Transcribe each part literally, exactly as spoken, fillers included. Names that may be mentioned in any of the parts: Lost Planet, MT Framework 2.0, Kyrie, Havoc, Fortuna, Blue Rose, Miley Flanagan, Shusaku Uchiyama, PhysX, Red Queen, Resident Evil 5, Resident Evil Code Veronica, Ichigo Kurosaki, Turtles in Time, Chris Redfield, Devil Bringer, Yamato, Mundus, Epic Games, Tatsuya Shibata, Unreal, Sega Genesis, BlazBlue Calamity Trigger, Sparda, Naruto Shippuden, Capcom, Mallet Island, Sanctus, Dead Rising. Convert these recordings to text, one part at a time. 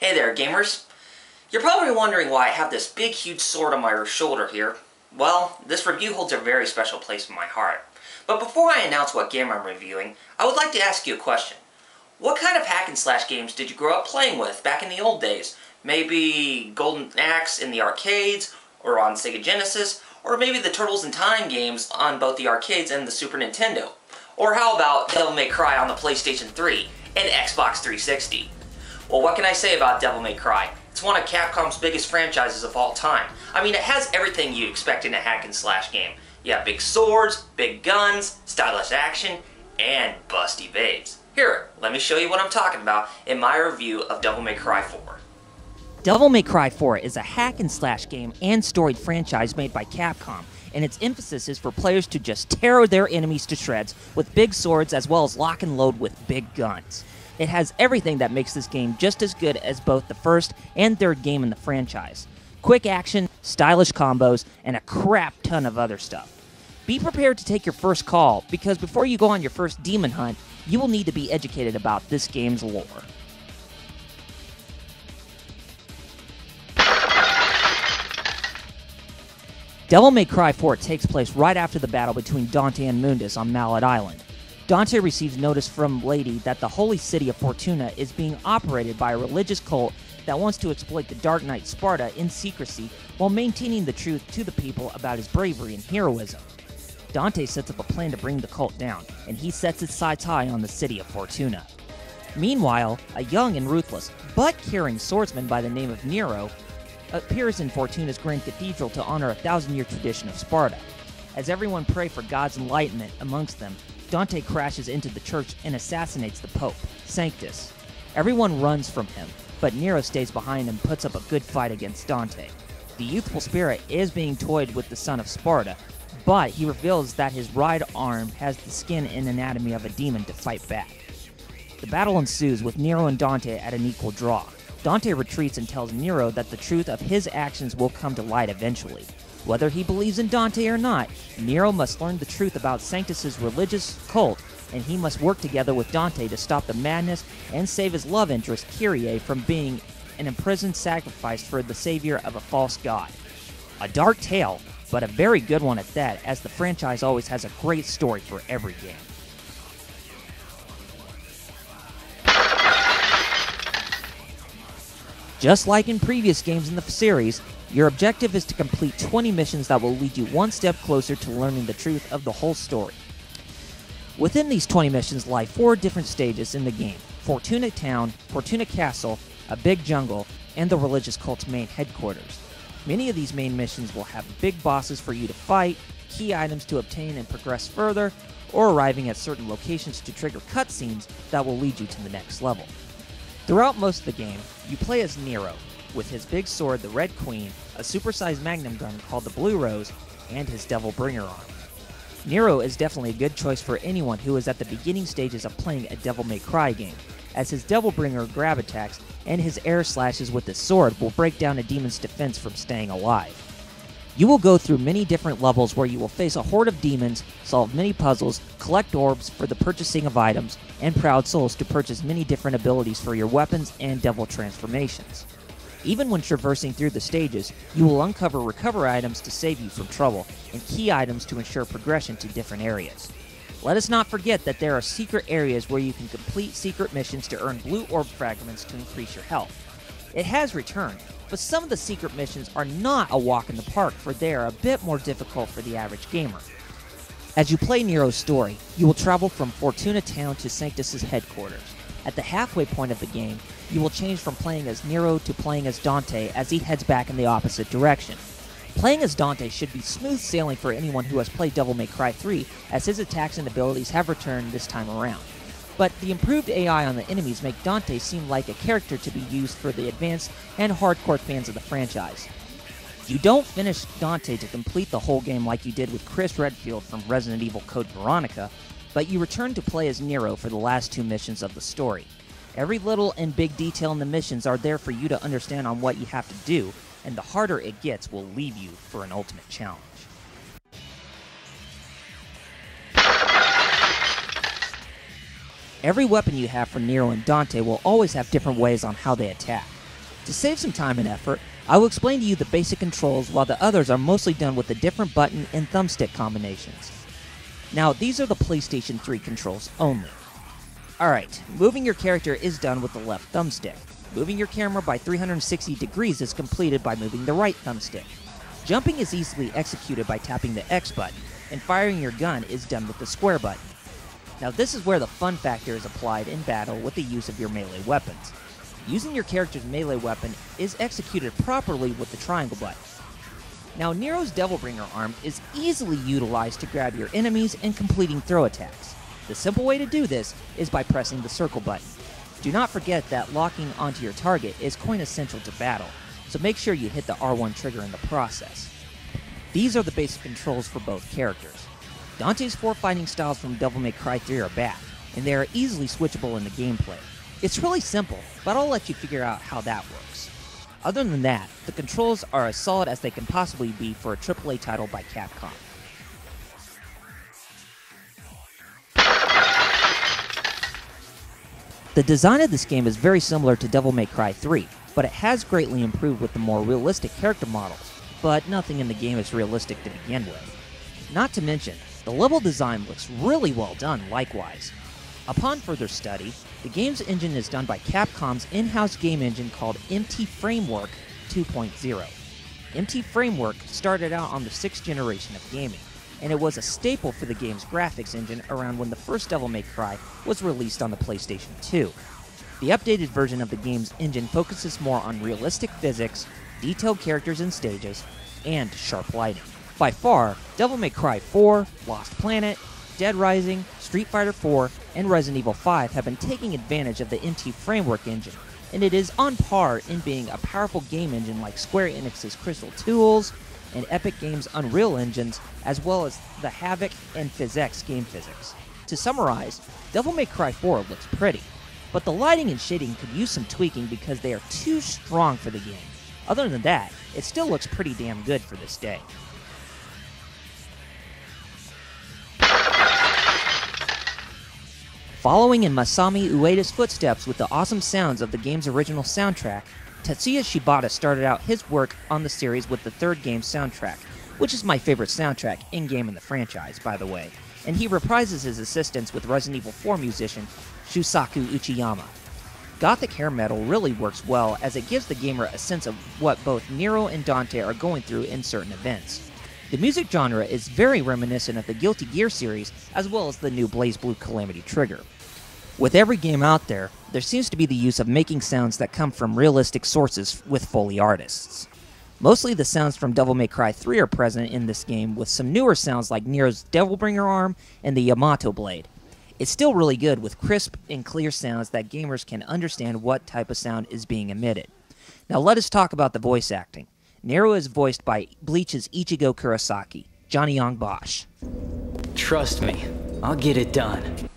Hey there, gamers. You're probably wondering why I have this big, huge sword on my shoulder here. Well, this review holds a very special place in my heart. But before I announce what game I'm reviewing, I would like to ask you a question. What kind of hack and slash games did you grow up playing with back in the old days? Maybe Golden Axe in the arcades, or on Sega Genesis, or maybe the Turtles in Time games on both the arcades and the Super Nintendo. Or how about Devil May Cry on the PlayStation three and Xbox three sixty? Well, what can I say about Devil May Cry? It's one of Capcom's biggest franchises of all time. I mean, it has everything you'd expect in a hack and slash game. You have big swords, big guns, stylish action, and busty babes. Here, let me show you what I'm talking about in my review of Devil May Cry four. Devil May Cry four is a hack and slash game and storied franchise made by Capcom, and its emphasis is for players to just tear their enemies to shreds with big swords as well as lock and load with big guns. It has everything that makes this game just as good as both the first and third game in the franchise. Quick action, stylish combos, and a crap ton of other stuff. Be prepared to take your first call, because before you go on your first demon hunt, you will need to be educated about this game's lore. Devil May Cry four takes place right after the battle between Dante and Mundus on Mallet Island. Dante receives notice from Lady that the holy city of Fortuna is being operated by a religious cult that wants to exploit the Dark Knight Sparda in secrecy while maintaining the truth to the people about his bravery and heroism. Dante sets up a plan to bring the cult down, and he sets his sights high on the city of Fortuna. Meanwhile, a young and ruthless, but caring swordsman by the name of Nero appears in Fortuna's Grand Cathedral to honor a thousand-year tradition of Sparta. As everyone pray for God's enlightenment amongst them, Dante crashes into the church and assassinates the Pope, Sanctus. Everyone runs from him, but Nero stays behind and puts up a good fight against Dante. The youthful spirit is being toyed with the son of Sparta, but he reveals that his right arm has the skin and anatomy of a demon to fight back. The battle ensues with Nero and Dante at an equal draw. Dante retreats and tells Nero that the truth of his actions will come to light eventually. Whether he believes in Dante or not, Nero must learn the truth about Sanctus' religious cult, and he must work together with Dante to stop the madness and save his love interest, Kyrie, from being an imprisoned sacrifice for the savior of a false god. A dark tale, but a very good one at that, as the franchise always has a great story for every game. Just like in previous games in the series, your objective is to complete twenty missions that will lead you one step closer to learning the truth of the whole story. Within these twenty missions lie four different stages in the game: Fortuna Town, Fortuna Castle, a big jungle, and the religious cult's main headquarters. Many of these main missions will have big bosses for you to fight, key items to obtain and progress further, or arriving at certain locations to trigger cutscenes that will lead you to the next level. Throughout most of the game, you play as Nero, with his big sword, the Red Queen, a supersized magnum gun called the Blue Rose, and his Devil Bringer arm. Nero is definitely a good choice for anyone who is at the beginning stages of playing a Devil May Cry game, as his Devil Bringer grab attacks and his air slashes with his sword will break down a demon's defense from staying alive. You will go through many different levels where you will face a horde of demons, solve many puzzles, collect orbs for the purchasing of items, and proud souls to purchase many different abilities for your weapons and devil transformations. Even when traversing through the stages, you will uncover recover items to save you from trouble, and key items to ensure progression to different areas. Let us not forget that there are secret areas where you can complete secret missions to earn blue orb fragments to increase your health. It has returned, but some of the secret missions are not a walk in the park, for they are a bit more difficult for the average gamer. As you play Nero's story, you will travel from Fortuna Town to Sanctus' headquarters. At the halfway point of the game, you will change from playing as Nero to playing as Dante as he heads back in the opposite direction. Playing as Dante should be smooth sailing for anyone who has played Devil May Cry three, as his attacks and abilities have returned this time around. but the improved A I on the enemies make Dante seem like a character to be used for the advanced and hardcore fans of the franchise. You don't finish Dante to complete the whole game like you did with Chris Redfield from Resident Evil Code Veronica, but you return to play as Nero for the last two missions of the story. Every little and big detail in the missions are there for you to understand on what you have to do, and the harder it gets will leave you for an ultimate challenge. Every weapon you have for Nero and Dante will always have different ways on how they attack. To save some time and effort, I will explain to you the basic controls while the others are mostly done with the different button and thumbstick combinations. Now, these are the PlayStation three controls only. Alright, moving your character is done with the left thumbstick. Moving your camera by three hundred sixty degrees is completed by moving the right thumbstick. Jumping is easily executed by tapping the X button, and firing your gun is done with the square button. Now this is where the fun factor is applied in battle with the use of your melee weapons. Using your character's melee weapon is executed properly with the triangle button. Now Nero's Devil Bringer arm is easily utilized to grab your enemies and completing throw attacks. The simple way to do this is by pressing the circle button. Do not forget that locking onto your target is quintessential to battle, so make sure you hit the R one trigger in the process. These are the basic controls for both characters. Dante's four fighting styles from Devil May Cry three are back, and they are easily switchable in the gameplay. It's really simple, but I'll let you figure out how that works. Other than that, the controls are as solid as they can possibly be for a triple A title by Capcom. The design of this game is very similar to Devil May Cry three, but it has greatly improved with the more realistic character models, but nothing in the game is realistic to begin with. Not to mention, the level design looks really well done likewise. Upon further study, the game's engine is done by Capcom's in-house game engine called M T Framework two point oh. M T Framework started out on the sixth generation of gaming, and it was a staple for the game's graphics engine around when the first Devil May Cry was released on the PlayStation two. The updated version of the game's engine focuses more on realistic physics, detailed characters and stages, and sharp lighting. By far, Devil May Cry four, Lost Planet, Dead Rising, Street Fighter four, and Resident Evil five have been taking advantage of the M T Framework engine, and it is on par in being a powerful game engine like Square Enix's Crystal Tools and Epic Games' Unreal engines, as well as the Havoc and PhysX game physics. To summarize, Devil May Cry four looks pretty, but the lighting and shading could use some tweaking because they are too strong for the game. Other than that, it still looks pretty damn good for this day. Following in Masami Ueda's footsteps with the awesome sounds of the game's original soundtrack, Tatsuya Shibata started out his work on the series with the third game's soundtrack, which is my favorite soundtrack in-game in the franchise, by the way, and he reprises his assistance with Resident Evil four musician Shusaku Uchiyama. Gothic hair metal really works well as it gives the gamer a sense of what both Nero and Dante are going through in certain events. The music genre is very reminiscent of the Guilty Gear series as well as the new BlazBlue Calamity Trigger. With every game out there, there seems to be the use of making sounds that come from realistic sources with Foley artists. Mostly the sounds from Devil May Cry three are present in this game with some newer sounds like Nero's Devilbringer arm and the Yamato Blade. It's still really good with crisp and clear sounds that gamers can understand what type of sound is being emitted. Now let us talk about the voice acting. Nero is voiced by Bleach's Ichigo Kurosaki, Johnny Yong Bosch. Trust me, I'll get it done.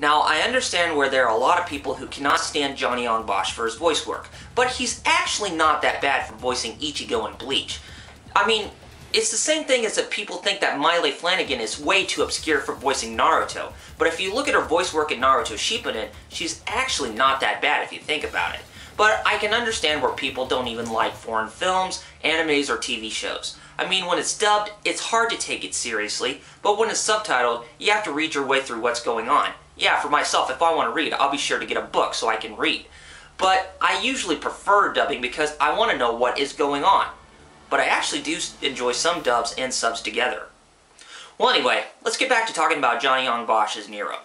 Now, I understand where there are a lot of people who cannot stand Johnny Yong Bosch for his voice work, but he's actually not that bad for voicing Ichigo in Bleach. I mean, it's the same thing as that people think that Miley Flanagan is way too obscure for voicing Naruto, but if you look at her voice work in Naruto Shippuden, she's actually not that bad if you think about it. But I can understand where people don't even like foreign films, animes, or T V shows. I mean, when it's dubbed, it's hard to take it seriously, but when it's subtitled, you have to read your way through what's going on. Yeah, for myself, if I want to read, I'll be sure to get a book so I can read. But I usually prefer dubbing because I want to know what is going on. But I actually do enjoy some dubs and subs together. Well, anyway, let's get back to talking about Johnny Yong Bosch's Nero.